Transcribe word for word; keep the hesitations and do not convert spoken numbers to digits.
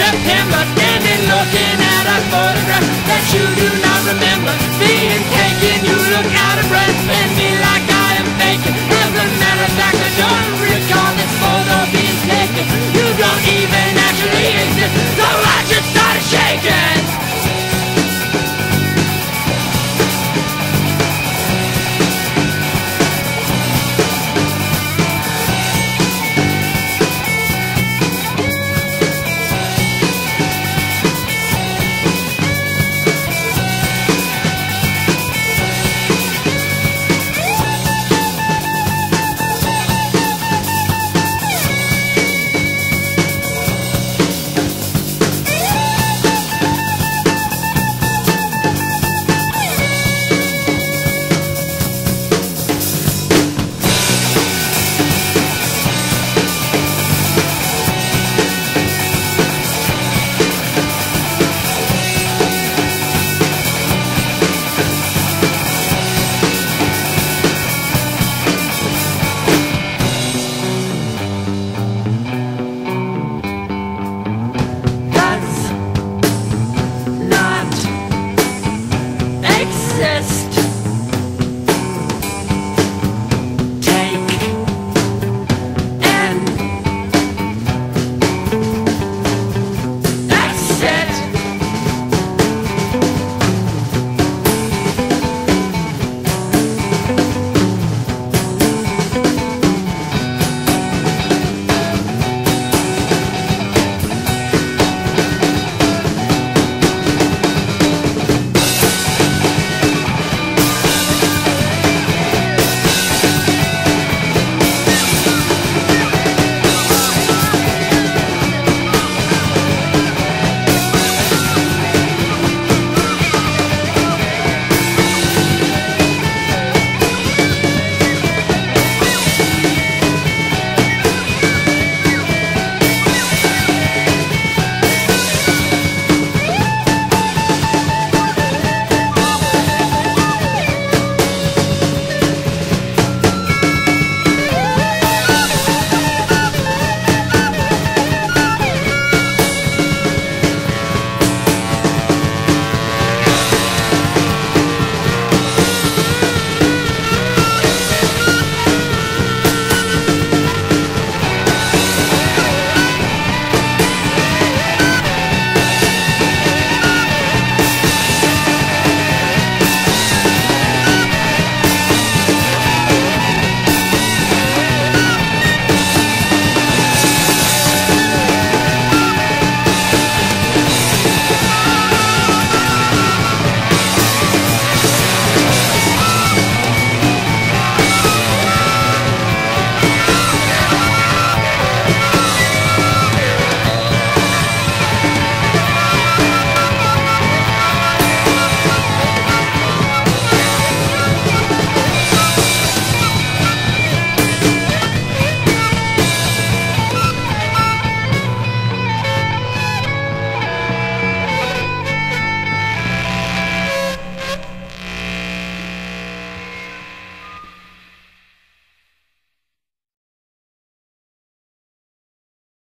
September.